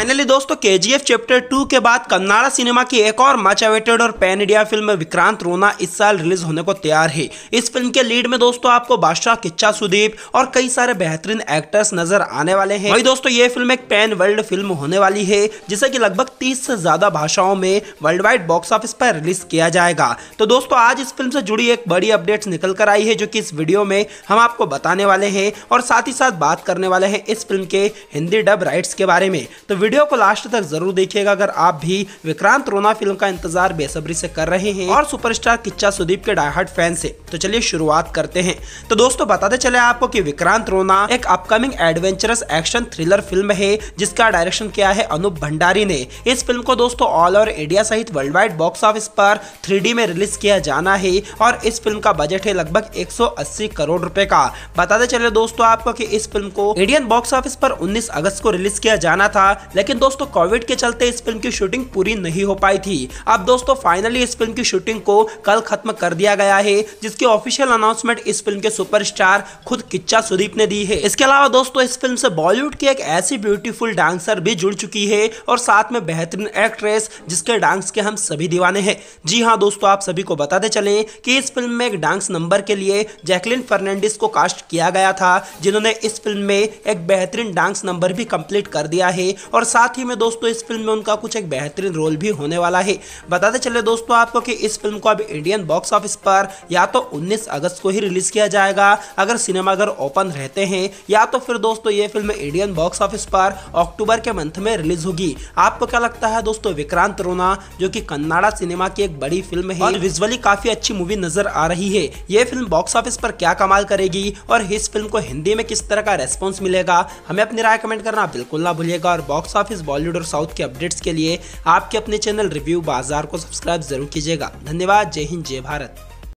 Finally दोस्तों KGF chapter 2 के बाद कन्नाड़ा सिनेमा की एक और मच अवेटेड और pan India film Vikrant Rona इस साल रिलीज होने को तैयार है। इस फिल्म के लीड में दोस्तों आपको बादशाह, किच्चा सुदीप और कई सारे बेहतरीन एक्टर्स नजर आने वाले हैं। वही दोस्तों ये फिल्म एक पैन वर्ल्ड फिल्म होने वाली है जिसे की लगभग 30 से ज्यादा भाषाओं में वर्ल्ड वाइड बॉक्स ऑफिस पर रिलीज किया जाएगा। तो दोस्तों आज इस फिल्म से जुड़ी एक बड़ी अपडेट निकल कर आई है जो की इस वीडियो में हम आपको बताने वाले हैं और साथ ही साथ बात करने वाले हैं इस फिल्म के हिंदी डब राइट्स के बारे में। तो वीडियो को लास्ट तक जरूर देखिएगा अगर आप भी विक्रांत रोना फिल्म का इंतजार बेसब्री से कर रहे हैं और सुपरस्टार किच्चा सुदीप के डायहार्ड फैन से। तो चलिए शुरुआत करते हैं। तो दोस्तों बताते चले आपको कि विक्रांत रोना एक upcoming adventurous action thriller film है जिसका डायरेक्शन किया है अनूप भंडारी ने। इस फिल्म को दोस्तों ऑल ओवर इंडिया सहित वर्ल्ड वाइड बॉक्स ऑफिस पर 3D में रिलीज किया जाना है और इस फिल्म का बजट है लगभग 180 करोड़ रुपए का। बताते चले दोस्तों आपको कि इस फिल्म को इंडियन बॉक्स ऑफिस पर 19 अगस्त को रिलीज किया जाना था, लेकिन दोस्तों कोविड के चलते इस फिल्म की शूटिंग पूरी नहीं हो पाई थी। अब दोस्तों फाइनली इस फिल्म की शूटिंग को कल खत्म कर दिया गया है जिसकी ऑफिशियल अनाउंसमेंट इस फिल्म के सुपरस्टार खुद किच्चा सुदीप ने दी है। इसके अलावा दोस्तों इस फिल्म से बॉलीवुड की एक ऐसी ब्यूटीफुल डांसर भी जुड़ चुकी है और साथ में बेहतरीन एक्ट्रेस जिसके डांस के हम सभी दीवाने हैं। जी हाँ दोस्तों आप सभी को बताते चले कि इस फिल्म में एक डांस नंबर के लिए जैकलिन फर्नांडिस को कास्ट किया गया था जिन्होंने इस फिल्म में एक बेहतरीन डांस नंबर भी कंप्लीट कर दिया है और साथ ही में दोस्तों इस फिल्म में उनका कुछ एक बेहतरीन रोल भी होने वाला है। बताते चले दोस्तों आपको कि इस फिल्म को अब इंडियन बॉक्स ऑफिस पर या तो 19 अगस्त को ही रिलीज किया जाएगा अगर सिनेमाघर ओपन रहते हैं, या तो फिर दोस्तों ये फिल्म इंडियन बॉक्स ऑफिस पर अक्टूबर के मंथ में रिलीज होगी। आपको क्या लगता है दोस्तों? विक्रांत रोना जो कि कन्नाड़ा सिनेमा की एक बड़ी फिल्म है और विजुअली काफी अच्छी मूवी नजर आ रही है, ये फिल्म बॉक्स ऑफिस पर क्या कमाल करेगी और इस फिल्म को हिंदी में किस तरह का रेस्पॉन्स मिलेगा, हमें अपनी राय कमेंट करना बिल्कुल ना भूलिएगा। और बॉक्स ऑफिस, बॉलीवुड और साउथ के अपडेट्स के लिए आपके अपने चैनल रिव्यू बाजार को सब्सक्राइब जरूर कीजिएगा। धन्यवाद। जय हिंद, जय भारत।